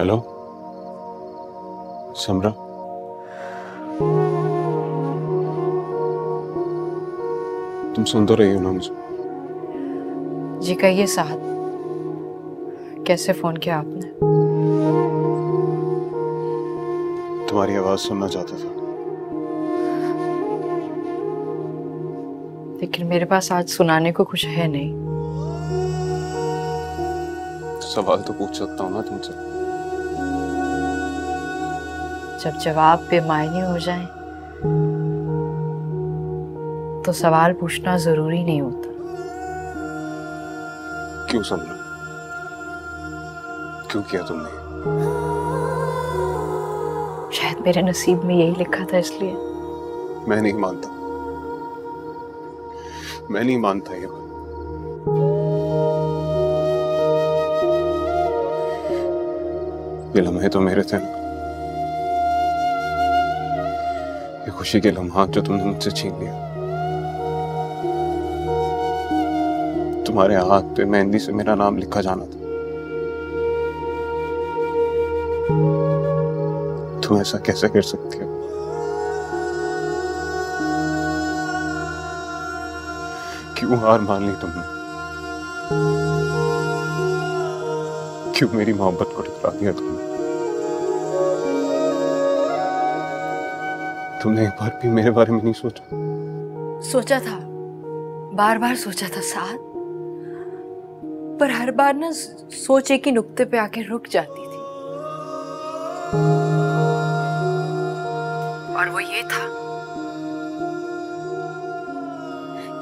Hello समरा, तुम सुन तो रही हो ना मुझे? जी कहिए साहब, कैसे फोन किया आपने? तुम्हारी आवाज सुनना चाहता था, लेकिन मेरे पास आज सुनाने को कुछ है नहीं। सवाल तो पूछ सकता हूँ ना तुमसे। जब जवाब बेमायने हो जाए तो सवाल पूछना जरूरी नहीं होता। क्यों समझा, क्यों किया तुमने? शायद मेरे नसीब में यही लिखा था, इसलिए। मैं नहीं मानता ये बात। ये लम्हे तो मेरे थे ना, ये खुशी के लम्हा जो तुमने मुझसे छीन लिया। तुम्हारे हाथ पे मेहंदी से मेरा नाम लिखा जाना था। तुम ऐसा कैसे कर सकती हो? क्यों हार मान ली तुमने? क्यों मेरी मोहब्बत को ठुकरा दिया तुमने? तुमने एक बार भी मेरे बारे में नहीं सोचा? सोचा था, बार बार सोचा था साथ, पर हर बार ना सोचे की नुक्ते पे आके रुक जाती थी। और वो ये था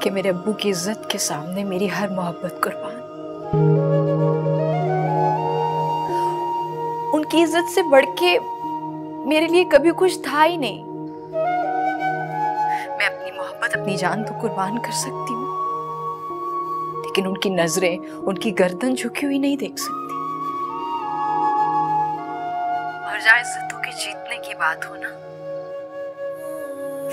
कि मेरे अब्बू की इज्जत के सामने मेरी हर मोहब्बत कुर्बान। उनकी इज्जत से बढ़ के मेरे लिए कभी कुछ था ही नहीं। अपनी जान तो कुर्बान कर सकती हूँ, लेकिन उनकी नजरें, उनकी गर्दन झुकी हुई नहीं देख सकती। और जहाँ इज्जतों के जीतने की बात हो ना,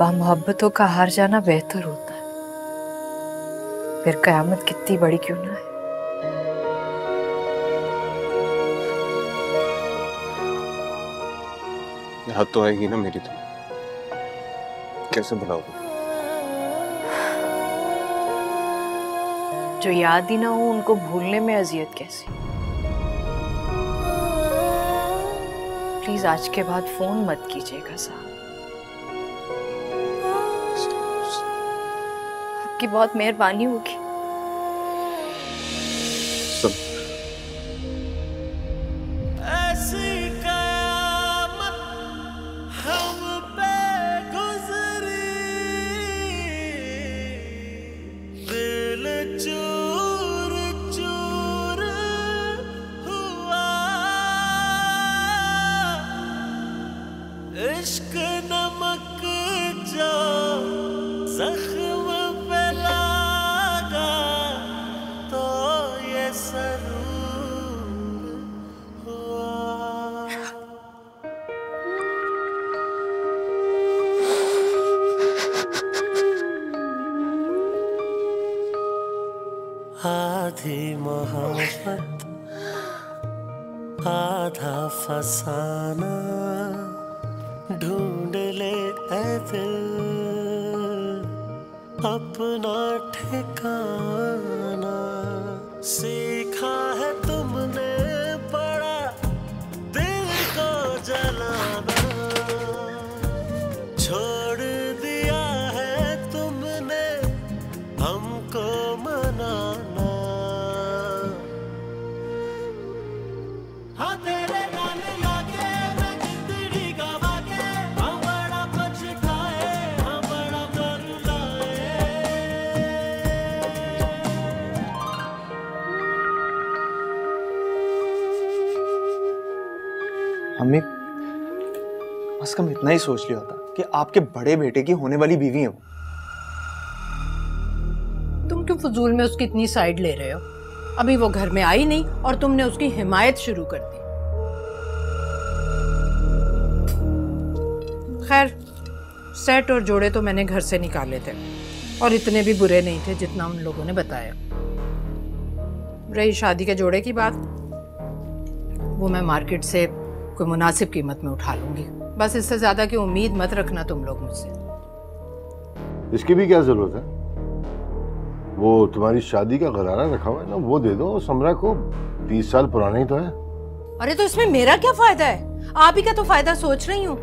वहाँ मोहब्बतों का हार जाना बेहतर होता है। फिर कयामत कितनी बड़ी क्यों ना है। याद तो आएगी ना मेरी, तुम कैसे बुलाओगे? जो याद ही ना हो उनको भूलने में अजियत कैसी। प्लीज आज के बाद फोन मत कीजिएगा साहब, आपकी बहुत मेहरबानी होगी। आधी मोहब्बत आधा फसाना, ढूंढ ले ऐ दिल अपना ठिकाना। सीखा है तुमने बड़ा दिल को जलाना, छोड़ दिया है तुमने हमको मनाना। मम्मी, बस कम इतना ही सोच लिया था कि आपके बड़े बेटे की होने वाली बीवी है वो। तुम क्यों फजूल में उसकी इतनी साइड ले रहे हो? अभी वो घर में आई नहीं और तुमने उसकी हिमायत शुरू कर दी। खैर, सेट और जोड़े तो मैंने घर से निकाले थे और इतने भी बुरे नहीं थे जितना उन लोगों ने बताया। रही शादी के जोड़े की बात, वो मैं मार्केट से कोई मुनासिब कीमत में उठा लूँगी। बस इससे ज़्यादा की उम्मीद मत रखना तुम लोग मुझसे। इसकी भी क्या ज़रूरत है? वो तुम्हारी शादी का गरारा रखा हुआ है ना, वो दे दो समरा को। 20 साल पुराना ही तो है। अरे तो इसमें मेरा क्या फायदा है? आप ही का तो फायदा सोच रही हूँ।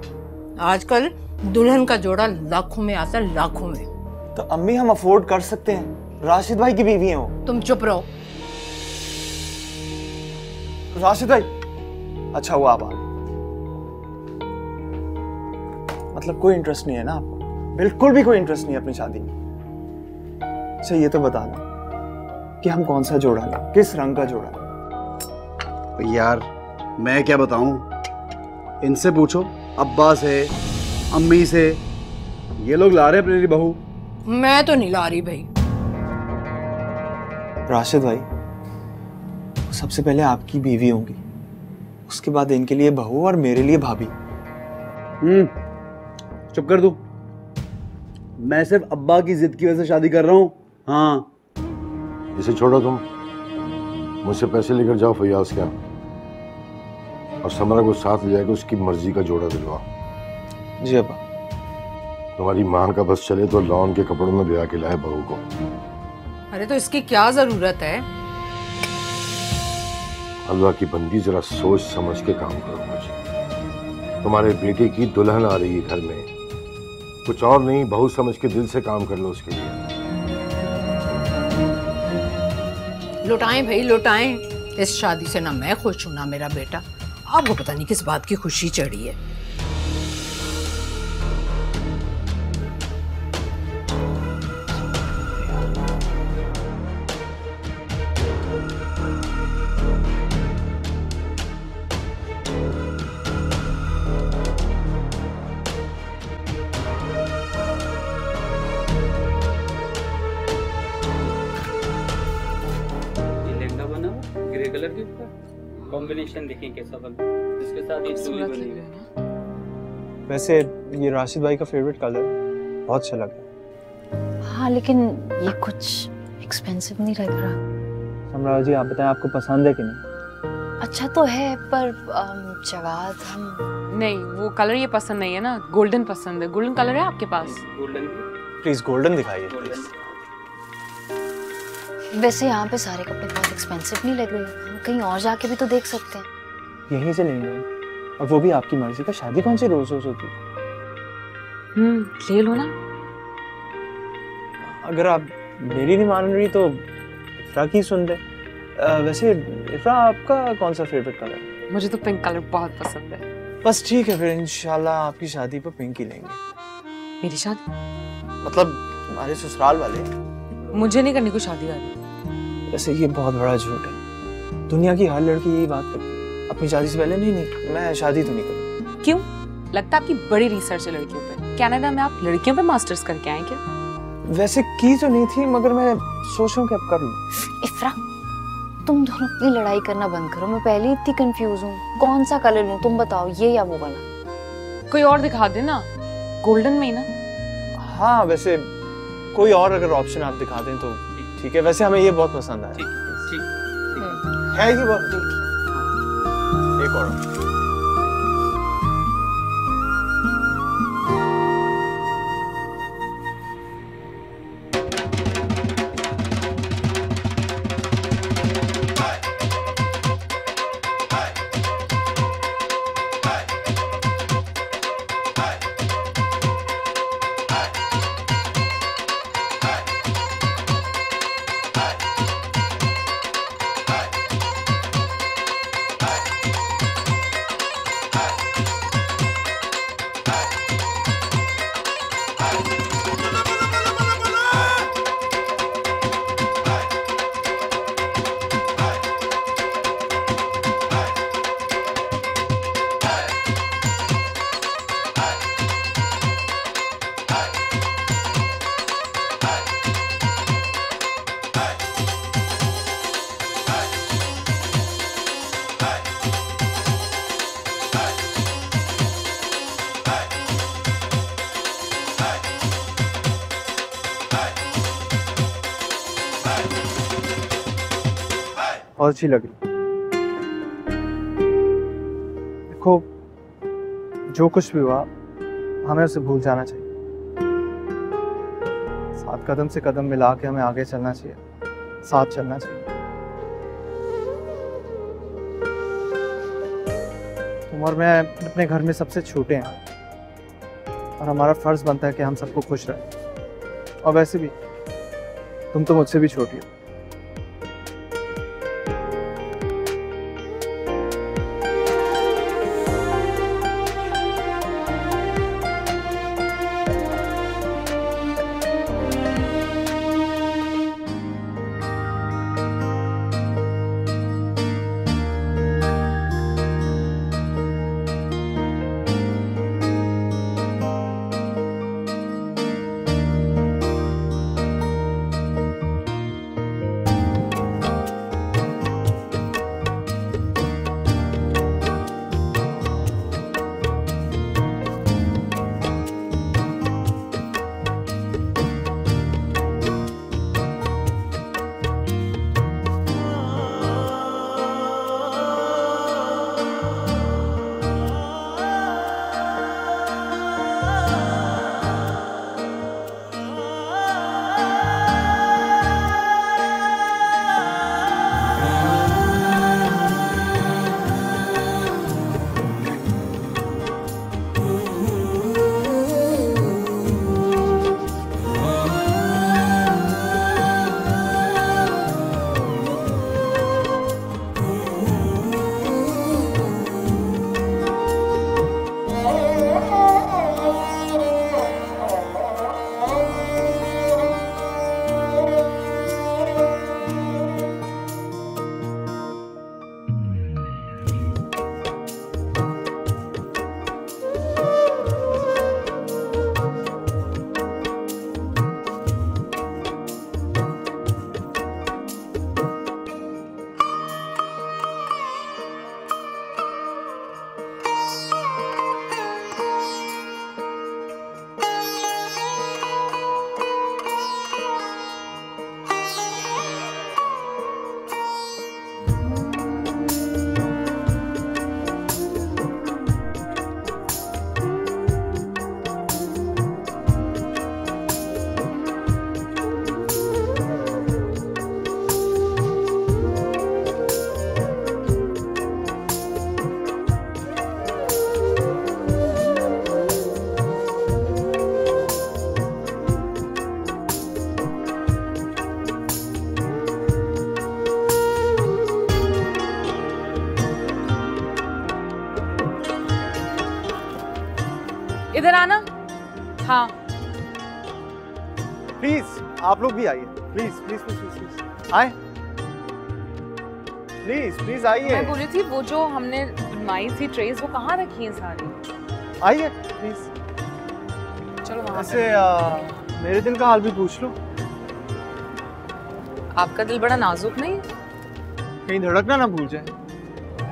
आजकल दुल्हन का जोड़ा लाखों में आता है, लाखों में। तो अम्मी हम अफोर्ड कर सकते हैं, राशिद भाई की बीवी हैं वो। तुम चुप रहो। राशिद भाई अच्छा हुआ आप आ गए। मतलब कोई इंटरेस्ट नहीं है ना आपको? बिल्कुल भी कोई इंटरेस्ट नहीं है अपनी शादी में। अच्छा ये तो बताना कि हम कौन सा जोड़ा लें, किस रंग का जोड़ा लें? यार मैं क्या बताऊं, इनसे पूछो, अब्बा से, अम्मी से। ये लोग ला रहे अपनी बहू, मैं तो नहीं ला रही भाई। राशिद भाई सबसे पहले आपकी बीवी होंगी, उसके बाद इनके लिए बहू और मेरे लिए भाभी। चुप कर दो। मैं सिर्फ अब्बा की जिद की वजह से शादी कर रहा हूँ। हाँ इसे छोड़ो, तुम मुझसे पैसे लेकर जाओ फयाज क्या, और समरा को साथ ले जाकर उसकी मर्जी का जोड़ा दिलवाओ। जी अब्बा। तुम्हारी माँ का बस चले तो लॉन के कपड़ों में ब्याह के लाए बहू को। अरे तो इसकी क्या जरूरत है? अल्लाह की बंदी जरा सोच समझ के काम करो। मुझे तुम्हारे बेटे की दुल्हन आ रही है घर में, कुछ और नहीं, बहुत समझ के दिल से काम कर लो उसके लिए। लुटाएं भाई लुटाएं, इस शादी से ना मैं खुश हूं ना मेरा बेटा। आपको पता नहीं किस बात की खुशी चढ़ी है। इसके साथ ये वैसे ये राशिद भाई का फेवरेट कलर, बहुत अच्छा लग रहा। हाँ लेकिन ये कुछ एक्सपेंसिव नहीं लग रहा। समरा जी आप बताएं आपको पसंद है कि नहीं? अच्छा तो है पर जवाब हम नहीं, वो कलर ये पसंद नहीं है ना। गोल्डन पसंद है, गोल्डन कलर है आपके पास? गोल्डन प्लीज, गोल्डन दिखाइए। वैसे यहाँ पे सारे कपड़े बहुत एक्सपेंसिव नहीं लग रहे, कहीं और जाके भी तो देख सकते हैं। यहीं से लेंगे और वो भी आपकी मर्जी का। शादी कौन सी रोज होती है? ले लो ना। अगर आप मेरी नहीं मान रही तो इफ्रा की सुन ले। वैसे इफ्रा आपका कौन सा फेवरेट कलर है? मुझे तो पिंक कलर बहुत पसंद है। बस ठीक है फिर इंशाल्लाह आपकी शादी पर पिंक ही लेंगे। मेरी शादी मतलब तुम्हारे ससुराल वाले? मुझे नहीं करनी कोई शादी वाली। वैसे ये बहुत बड़ा झूठ है, दुनिया की हर लड़की यही बात करती है। अपनी शादी से पहले नहीं नहीं मैं शादी तो नहीं करूँ। क्यों? लगता है आपकी बड़ी रिसर्च है लड़कियों पे। कनाडा में आप लड़कियों पे मास्टर्स करके आए क्या? वैसे की तो नहीं थी मगर मैं सोच रहा हूँ कि अब कर लूँ। इफ्रा तुम दोनों अपनी लड़ाई करना बंद करो, मैं पहले इतनी कंफ्यूज हूँ कौन सा कलर लूँ। तुम बताओ ये या वो वाला? कोई और दिखा देना, गोल्डन में ही ना। हाँ वैसे कोई और अगर ऑप्शन आप दिखा दें तो ठीक है। वैसे हमें ये बहुत पसंद आया है ही वो। एक और अच्छी लगी। देखो जो कुछ भी हुआ हमें उसे भूल जाना चाहिए। साथ कदम से कदम मिला के हमें आगे चलना चाहिए, साथ चलना चाहिए। तुम और मैं अपने घर में सबसे छोटे हैं और हमारा फर्ज बनता है कि हम सबको खुश रहें। और वैसे भी तुम तो मुझसे भी छोटी हो। इधर आना। हाँ प्लीज आप लोग भी आइए। प्लीज प्लीज प्लीज प्लीज आए, प्लीज प्लीज आइए। मैं बोल रही थी वो जो हमने बनवाई थी ट्रेस वो कहाँ रखी है सारी? आइए प्लीज। चलो वहाँ से मेरे दिल का हाल भी पूछ लो। आपका दिल बड़ा नाजुक नहीं है? कहीं धड़कना ना भूल जाए।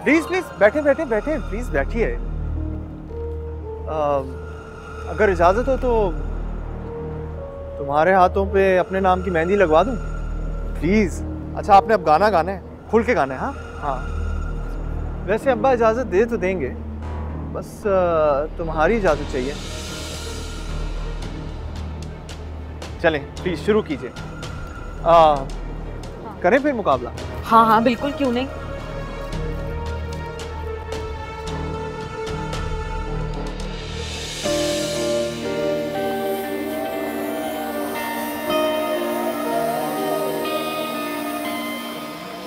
प्लीज प्लीज बैठे बैठे बैठे प्लीज बैठिए। अगर इजाज़त हो तो तुम्हारे हाथों पे अपने नाम की मेहंदी लगवा दूं? प्लीज़। अच्छा आपने अब गाना गाना है, खुल के गाना है। हाँ हाँ वैसे अब्बा इजाज़त दे तो देंगे, बस तुम्हारी इजाज़त चाहिए। चलें प्लीज़ शुरू कीजिए। करें फिर मुकाबला? हाँ हाँ बिल्कुल, क्यों नहीं।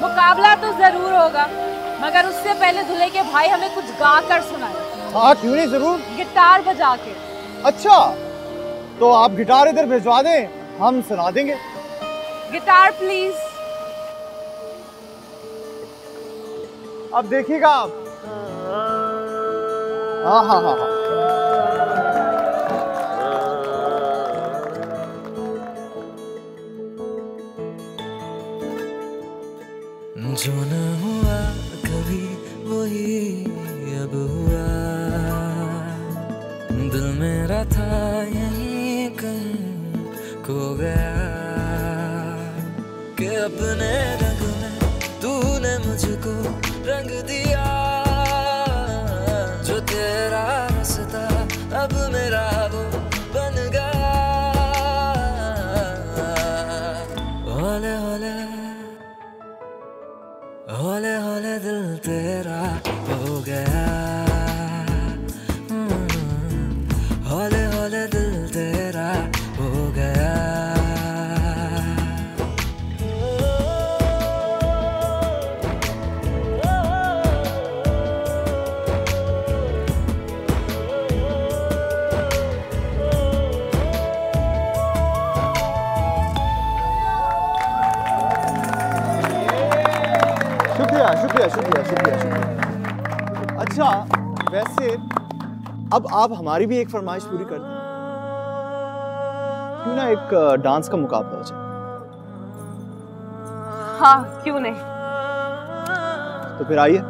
मुकाबला तो जरूर होगा, मगर उससे पहले दूल्हे के भाई हमें कुछ गा कर सुनाए। हाँ क्यों नहीं, जरूर। गिटार बजा के। अच्छा तो आप गिटार इधर भिजवा दें, हम सुना देंगे। Guitar please. अब देखिएगा आप। हाँ हाँ हाँ हाँ जो न हुआ कभी वही अब हुआ, दिल मेरा था यहीं कहीं खो गया कि अपने रंग में तूने मुझको रंग दिया। गया, हौले हौले दिल तेरा हो गया। शुक्रिया शुक्रिया शुक्रिया शुक्रिया। अच्छा वैसे अब आप हमारी भी एक फरमाइश पूरी कर दें, क्यों ना एक डांस का मुकाबला हो जाए। हाँ क्यों नहीं, तो फिर आइए।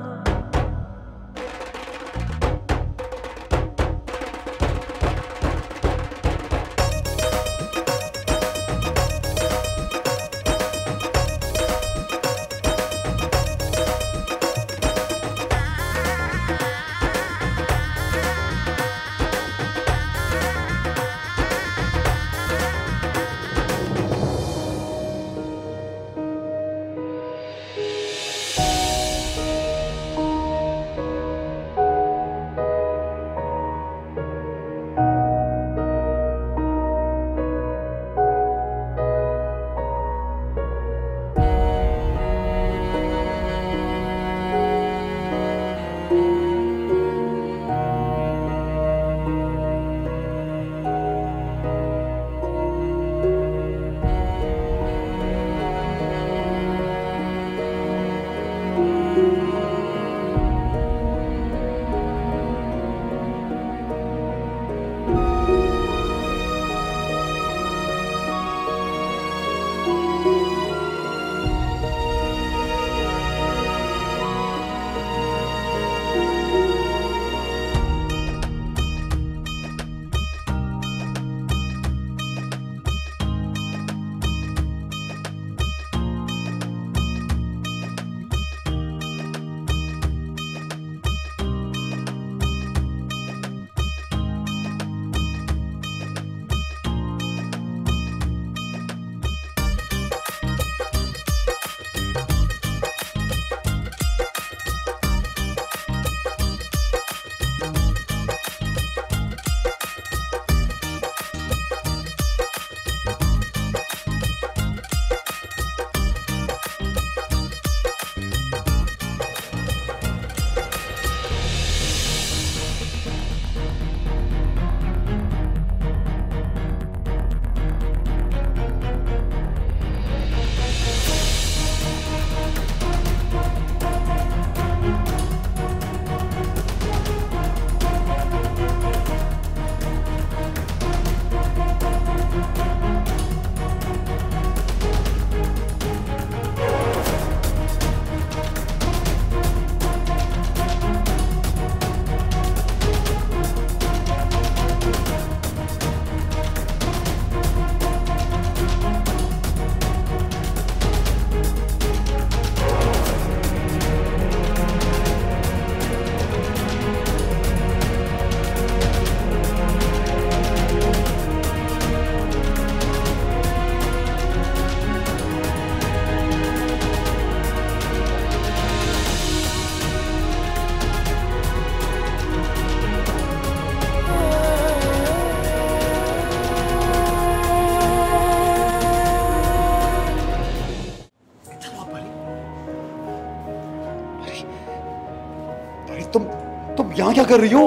यहाँ क्या कर रही हो?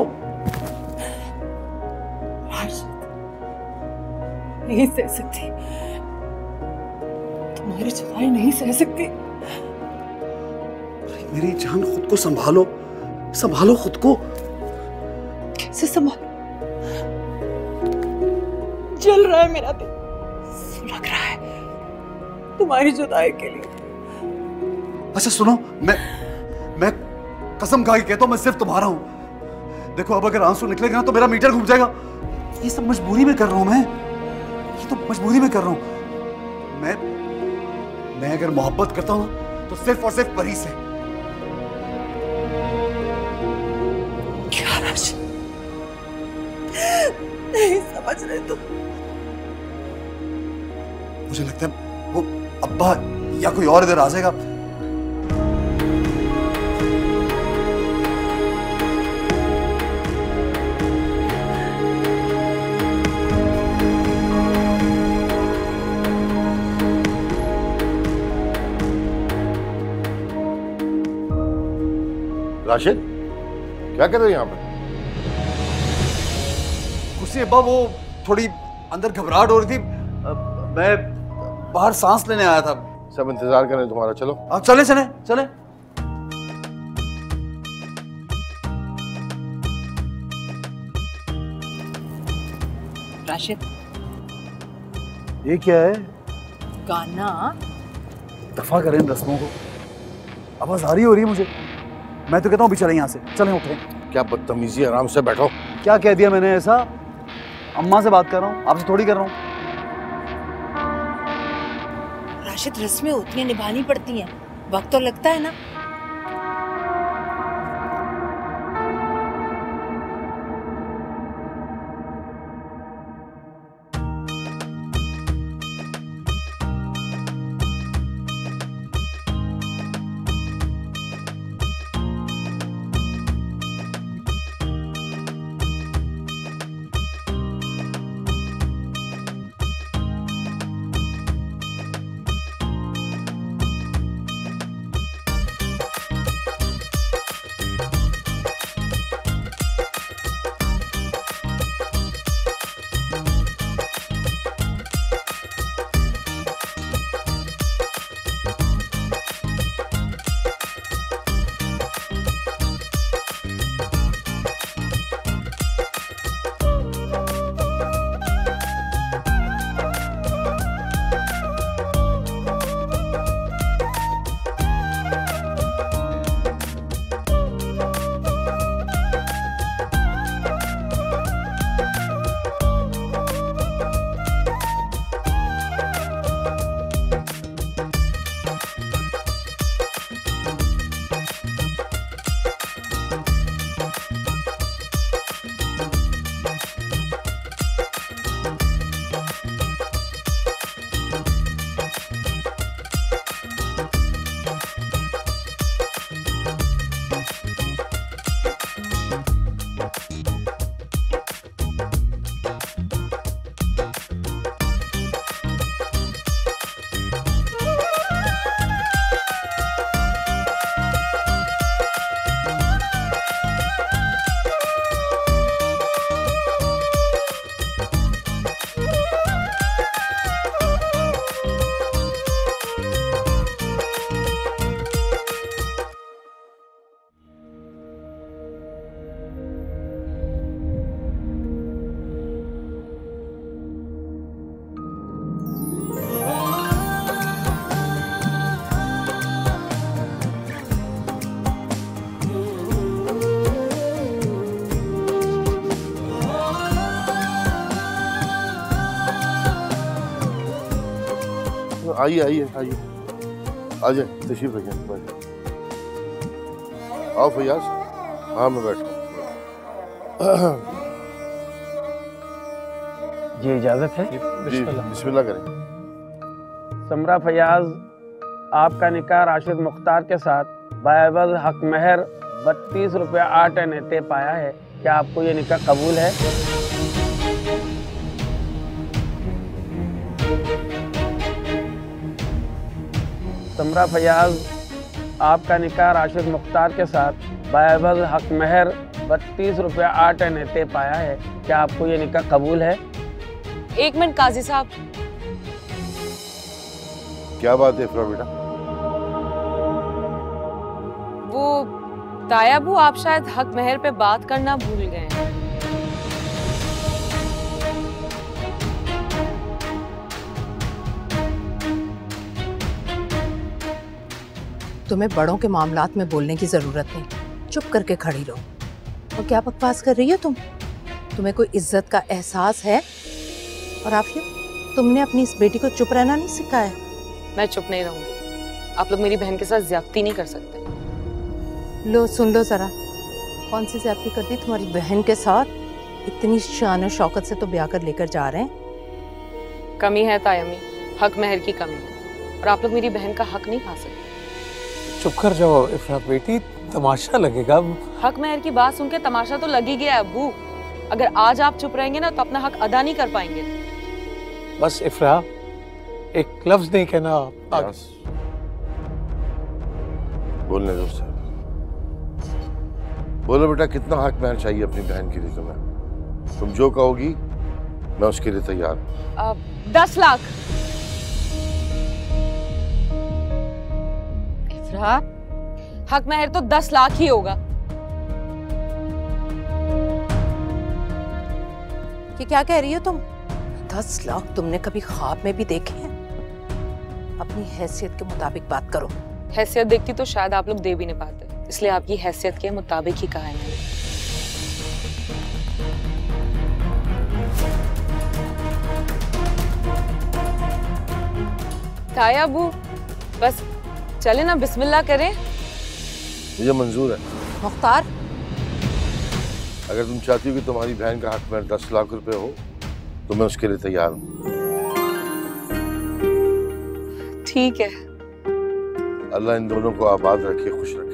नहीं सह सकती, तुम्हारी जुदाई नहीं सह सकती। मेरी जान खुद को संभालो, संभालो खुद को। कैसे संभालो? जल रहा है मेरा दिल, सुलग रहा है तुम्हारी जुदाई के लिए। अच्छा सुनो, मैं कसम खा के कहता हूँ मैं सिर्फ तुम्हारा हूँ। देखो अब अगर आंसू निकलेगा ना तो मेरा मीटर घूम जाएगा। ये सब मजबूरी में कर रहा हूँ मैं, ये तो मजबूरी में कर रहा हूँ। मैं अगर मोहब्बत करता हूँ तो सिर्फ और सिर्फ परी से। क्या राशि नहीं समझ रहे तुम? मुझे लगता है वो अब्बा या कोई और इधर आ जाएगा। राशिद क्या कर रहे हो यहाँ पर? कुछ नहीं अब्बा, वो थोड़ी अंदर घबराहट हो रही थी, मैं बाहर सांस लेने आया था। सब इंतजार कर रहे हैं तुम्हारा, चलो अब चले चले चले। राशिद ये क्या है? गाना दफा करें रस्मों को, आवाज आ रही हो रही है मुझे। मैं तो कहता हूँ चले यहाँ से, चले उठे। क्या बदतमीजी, आराम से बैठो। क्या कह दिया मैंने ऐसा? अम्मा से बात कर रहा हूँ, आपसे थोड़ी कर रहा हूँ। राशिद रस्में होती हैं, निभानी पड़ती हैं, वक्त तो लगता है ना। आइए आइए आइए, आ जाए तशरीफ रखें। आओ फयाज, हाँ मैं बैठा। जी इजाजत है? बिस्मिल्लाह करें। समरा फयाज, आपका निकाह राशिद मुख्तार के साथ बायबल हक महर 32 रुपया 8 आने पाया है, क्या आपको ये निकाह कबूल है? समरा फयाज, आपका निकाह राशिद मुख्तार के साथ बायबल हक महर 32 रुपया 8 आने पाया है, क्या आपको ये निकाह कबूल है? एक मिनट काजी साहब। क्या बात है इफ्राह बेटा? वो तायाबू, आप शायद हक महर पे बात करना भूल गए हैं। तुम्हें बड़ों के मामलात में बोलने की ज़रूरत नहीं, चुप करके खड़ी रहो। और क्या बकवास कर रही हो तुम? तुम्हें कोई इज्जत का एहसास है? और आफिया, तुमने अपनी इस बेटी को चुप रहना नहीं सिखाया। मैं चुप नहीं रहूँगी, आप लोग मेरी बहन के साथ ज्यादती नहीं कर सकते। लो सुन लो ज़रा, कौन सी ज्यादती कर दी तुम्हारी बहन के साथ? इतनी शान और शौकत से तो ब्याह कर लेकर जा रहे हैं। कमी है तायमी, हक महर की कमी है, और आप लोग मेरी बहन का हक नहीं खा सकते। चुप कर जाओ इफ्राह बेटी, तमाशा लगेगा। हक महर की बात सुनकर तमाशा तो लग ही गया अबू, अगर आज आप चुप रहेंगे ना तो अपना हक अदा नहीं कर पाएंगे। बस इफ्राह, एक लफ्ज नहीं कहना। बोलने दो सर। बोलो बेटा, कितना हक महल चाहिए अपनी बहन के लिए तुम्हें? तुम जो कहोगी मैं उसके लिए तैयार हूँ। 10 लाख। इफ्राह, हक महर तो 10 लाख ही होगा। ये क्या कह रही हो तुम? 10 लाख तुमने कभी ख्वाब में भी देखे हैं? अपनी हैसियत के मुताबिक बात करो। हैसियत देखती तो शायद आप लोग दे भी नहीं पाते, इसलिए आपकी हैसियत के मुताबिक ही कहा है मैंने। ताया अबू, बस चले ना, बिस्मिल्लाह करें। मुझे मंजूर है। मुख्तार, अगर तुम चाहती हो कि तुम्हारी बहन का हक में 10 लाख रुपए हो तो मैं उसके लिए तैयार हूँ। ठीक है, अल्लाह इन दोनों को आबाद रखे, खुश रखे।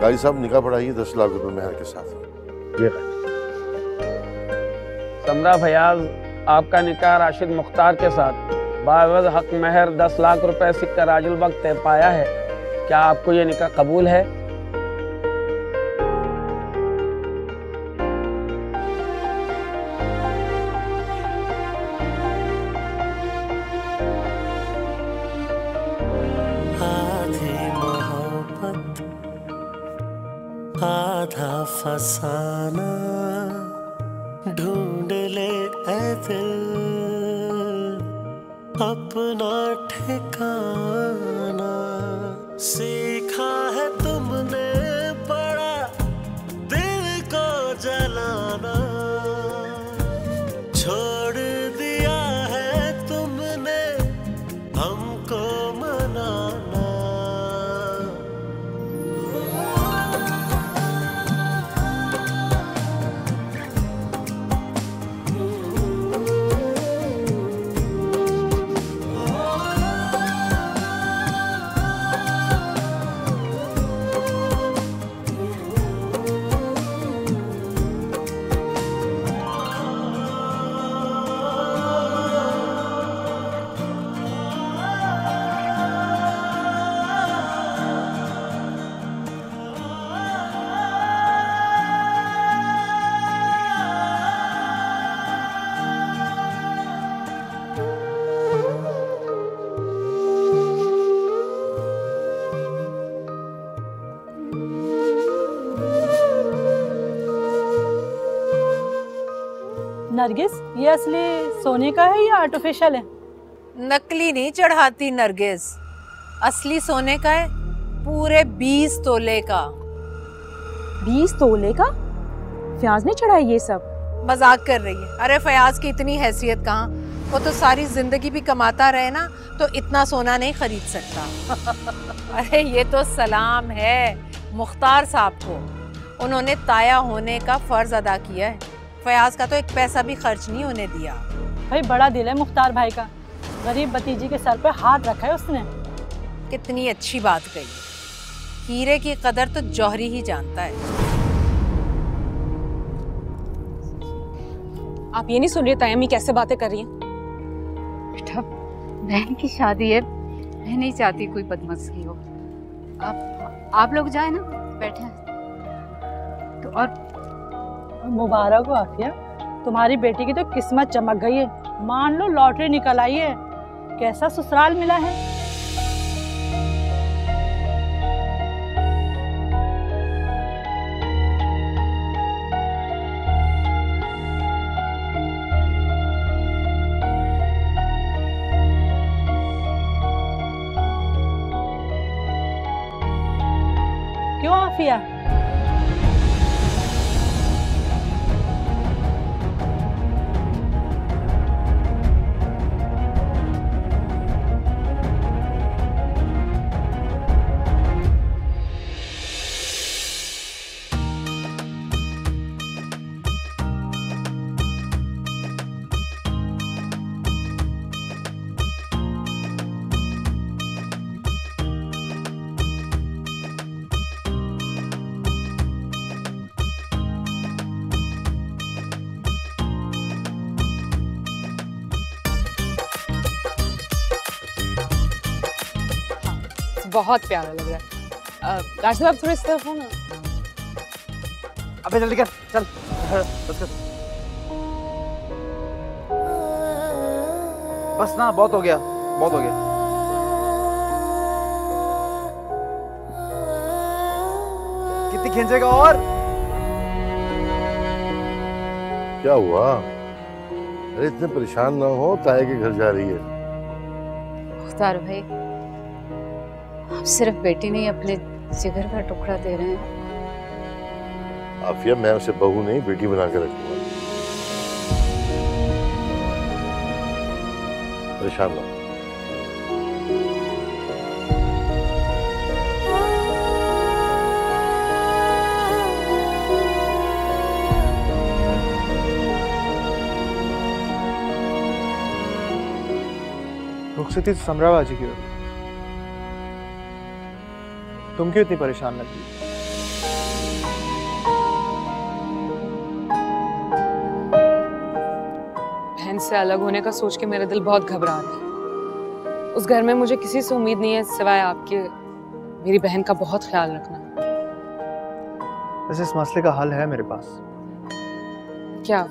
कारी साहब, निकाह पढ़ाइए 10 लाख रुपए मेहर के साथ। ये समरा भैयाज, आपका निकाह राशिद मुख्तार के साथ बावज हक महर 10 लाख रुपए सिक्का राजुल वक्त तय पाया है। क्या आपको ये निकाह कबूल है? आधा फसाना ढूंढ ले ऐ दिल अपना ठिकाना। सीखा है तुमने बड़ा दिल को जलाना, छोड़ दिया है तुमने हमको मनाना। नरगिस, ये असली सोने का है या आर्टिफिशियल है? नकली नहीं चढ़ाती नरगिस, असली सोने का है, पूरे 20 तोले का। 20 तोले का? फयाज ने चढ़ाई ये सब? मजाक कर रही है? अरे फयाज की इतनी हैसियत कहाँ, वो तो सारी जिंदगी भी कमाता रहे ना, तो इतना सोना नहीं खरीद सकता। अरे ये तो सलाम है मुख्तार साहब को, उन्होंने ताया होने का फर्ज अदा किया है। फयाज का तो एक पैसा भी खर्च नहीं होने दिया। भाई बड़ा दिल है मुख्तार भाई का, गरीब भतीजी के सर पर हाथ रखा है उसने। कितनी अच्छी बात कही, हीरे की कदर तो जौहरी ही जानता है। आप ये नहीं सुन रही तायमी कैसे बातें कर रही हैं? बेटा, बहन की शादी है, मैं नहीं चाहती कोई बदमस्ती हो। आप लोग जाए ना, बैठे तो। और मुबारक हो आफिया, तुम्हारी बेटी की तो किस्मत चमक गई है। मान लो लॉटरी निकल आई है, कैसा ससुराल मिला है। क्यों आफिया? बहुत प्यारा लग रहा है। राशिद आप थोड़े इस तरफ हो ना। अबे जल्दी कर, चल बस कर, बस ना, बहुत हो गया, बहुत हो गया। कितनी खींचेगा और? क्या हुआ? अरे इतने परेशान ना हो, ताए के घर जा रही है। मुख्तार भाई, आप सिर्फ बेटी नहीं अपने जिगर का टुकड़ा दे रहे हैं। आफिया, मैं उसे बहू नहीं बेटी बना के रखूंगा। परेशान ना हो। समराबाजी की ओर तुम क्यों इतनी परेशान लग रही? बहन से अलग होने का सोच के मेरा दिल बहुत घबरा रहा है। उस घर में मुझे किसी से उम्मीद नहीं है सिवाय आपके। मेरी बहन का बहुत ख्याल रखना। वैसे इस मसले का हल है मेरे पास। क्या?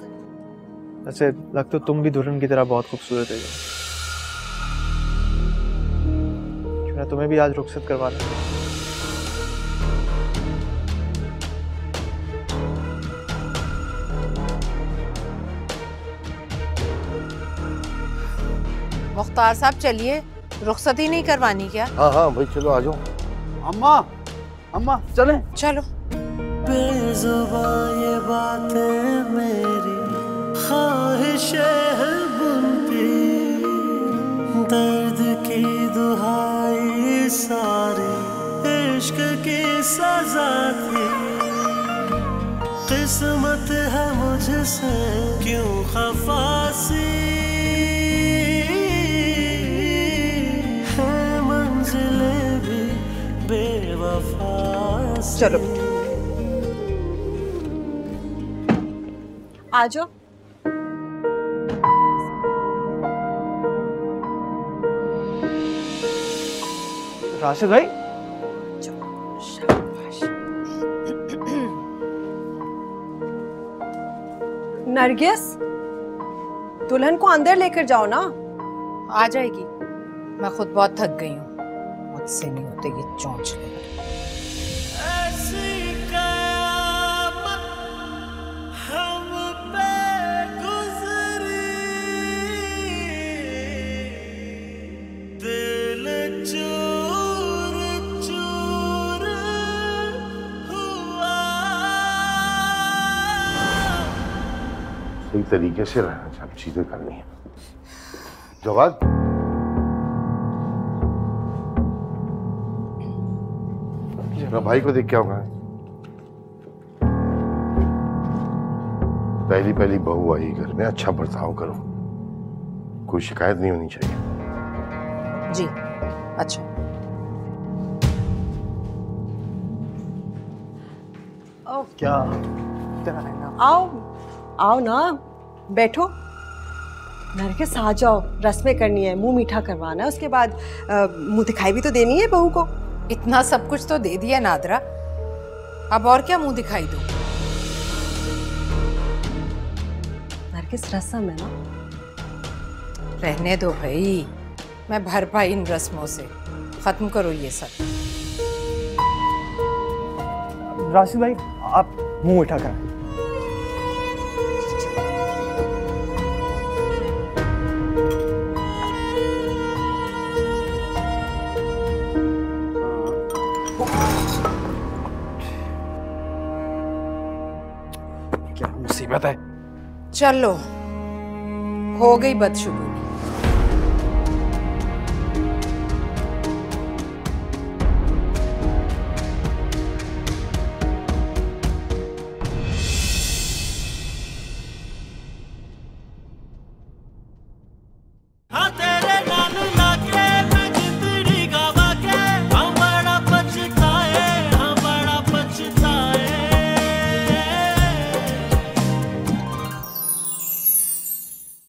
वैसे लग तो तुम भी दुल्हन की तरह बहुत खूबसूरत है। मैं तुम्हें भी आज रुखसत करवा लूं। मुख्तार साहब चलिए, रुखसत ही नहीं करवानी क्या? हाँ हाँ भाई चलो आ जाओ। अम्मा अम्मा चलें? चलो। बेजुबान ये बातें मेरी ख्वाहिशें हैं बुनती, दर्द की दुहाई सारे इश्क की सजा थी। किस्मत है मुझसे क्यों खफासी है, मंजिले भी बेवफासी। चलो आ जाओ। राशिद भाई नरगिस, दुल्हन को अंदर लेकर जाओ ना। आ जाएगी, मैं खुद बहुत थक गई हूँ, मुझसे नहीं होते ये चौंच। तरीके से रहना चाहिए, चीजें करनी है। जवाब भाई को देख क्या होगा? पहली पहली बहू आई घर में, अच्छा बर्ताव करो, कोई शिकायत नहीं होनी चाहिए। जी अच्छा। क्या आओ आओ ना, बैठो। नरगिस आ जाओ, रस्में करनी है, मुंह मीठा करवाना है, उसके बाद मुंह दिखाई भी तो देनी है बहू को। इतना सब कुछ तो दे दिया नादरा, अब और क्या मुंह दिखाई दूं? नरगिस रस्म है ना। रहने दो भाई, मैं भरपा इन रस्मों से। खत्म करो ये सब। राशिद भाई आप मुंह मीठा करें। चलो, हो गई बदशुगुन।